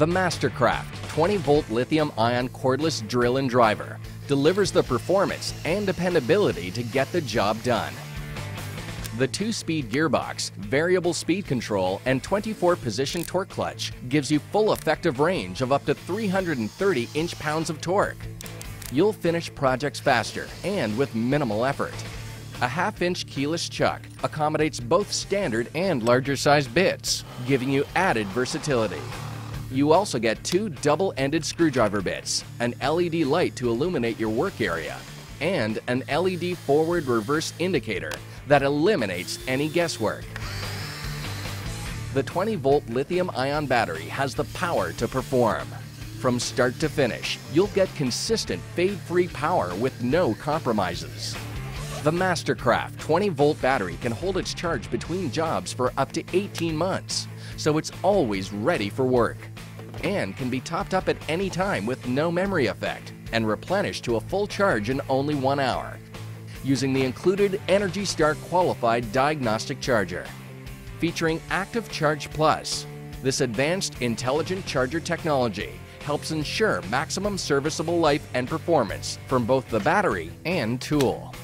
The Mastercraft 20-volt lithium-ion cordless drill and driver delivers the performance and dependability to get the job done. The 2-speed gearbox, variable speed control, and 24-position torque clutch gives you full effective range of up to 330 inch-pounds of torque. You'll finish projects faster and with minimal effort. A half-inch keyless chuck accommodates both standard and larger-sized bits, giving you added versatility. You also get 2 double-ended screwdriver bits, an LED light to illuminate your work area, and an LED forward reverse indicator that eliminates any guesswork. The 20-volt lithium-ion battery has the power to perform. From start to finish, you'll get consistent fade-free power with no compromises. The Mastercraft 20-volt battery can hold its charge between jobs for up to 18 months, so it's always ready for work, and can be topped up at any time with no memory effect and replenished to a full charge in only 1 hour using the included ENERGY STAR qualified diagnostic charger. Featuring Active Charge Plus, this advanced intelligent charger technology helps ensure maximum serviceable life and performance from both the battery and tool.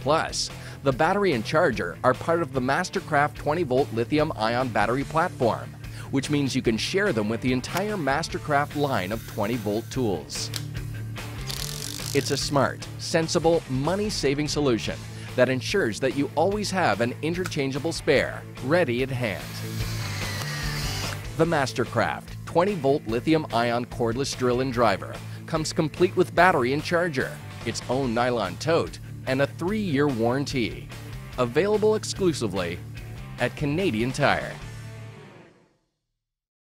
Plus, the battery and charger are part of the Mastercraft 20-volt lithium-ion battery platform, which means you can share them with the entire Mastercraft line of 20-volt tools. It's a smart, sensible, money-saving solution that ensures that you always have an interchangeable spare ready at hand. The Mastercraft 20-volt lithium-ion cordless drill and driver comes complete with battery and charger, its own nylon tote, and a 3-year warranty. Available exclusively at Canadian Tire.